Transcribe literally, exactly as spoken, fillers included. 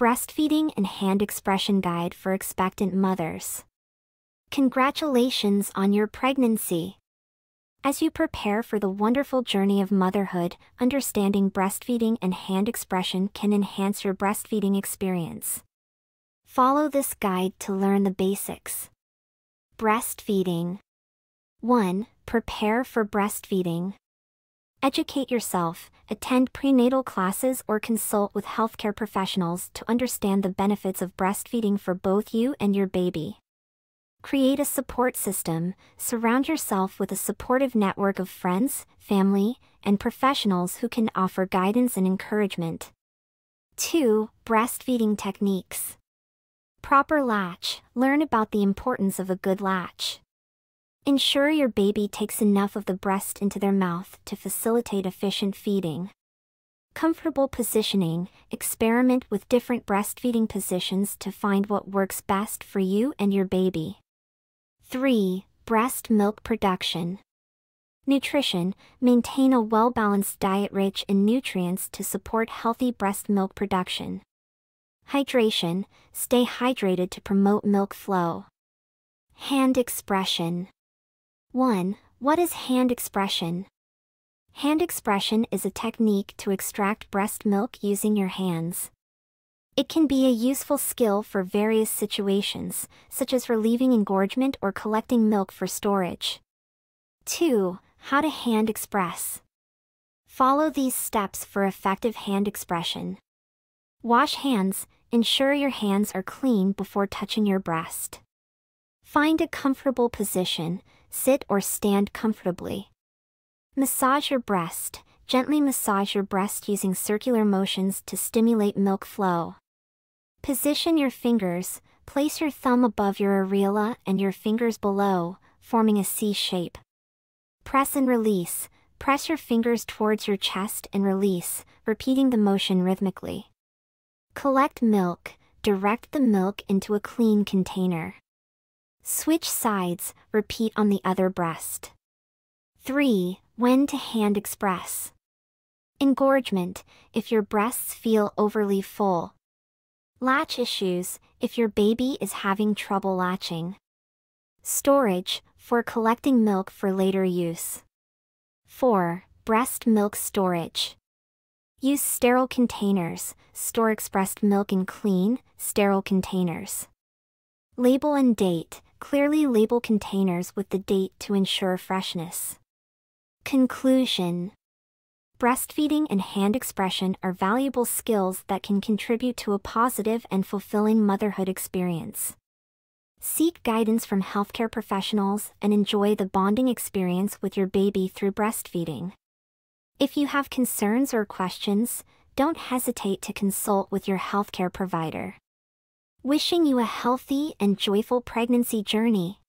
Breastfeeding and Hand Expression Guide for Expectant Mothers. Congratulations on your pregnancy! As you prepare for the wonderful journey of motherhood, understanding breastfeeding and hand expression can enhance your breastfeeding experience. Follow this guide to learn the basics. Breastfeeding. one. Prepare for breastfeeding. Educate yourself, attend prenatal classes or consult with healthcare professionals to understand the benefits of breastfeeding for both you and your baby. Create a support system, surround yourself with a supportive network of friends, family, and professionals who can offer guidance and encouragement. two. Breastfeeding techniques. Proper latch. Learn about the importance of a good latch. Ensure your baby takes enough of the breast into their mouth to facilitate efficient feeding. Comfortable positioning. Experiment with different breastfeeding positions to find what works best for you and your baby. three. Breast milk production. Nutrition. Maintain a well-balanced diet rich in nutrients to support healthy breast milk production. Hydration. Stay hydrated to promote milk flow. Hand expression. one. What is hand expression? Hand expression is a technique to extract breast milk using your hands. It can be a useful skill for various situations, such as relieving engorgement or collecting milk for storage. two. How to hand express. Follow these steps for effective hand expression. Wash hands. Ensure your hands are clean before touching your breast. Find a comfortable position. Sit or stand comfortably. Massage your breast. Gently massage your breast using circular motions to stimulate milk flow. Position your fingers. Place your thumb above your areola and your fingers below, forming a C shape. Press and release. Press your fingers towards your chest and release, repeating the motion rhythmically. Collect milk. Direct the milk into a clean container. Switch sides, repeat on the other breast. three. When to hand express. Engorgement, if your breasts feel overly full. Latch issues, if your baby is having trouble latching. Storage, for collecting milk for later use. four. Breast milk storage. Use sterile containers, store expressed milk in clean, sterile containers. Label and date. Clearly label containers with the date to ensure freshness. Conclusion. Breastfeeding and hand expression are valuable skills that can contribute to a positive and fulfilling motherhood experience. Seek guidance from healthcare professionals and enjoy the bonding experience with your baby through breastfeeding. If you have concerns or questions, don't hesitate to consult with your healthcare provider. Wishing you a healthy and joyful pregnancy journey.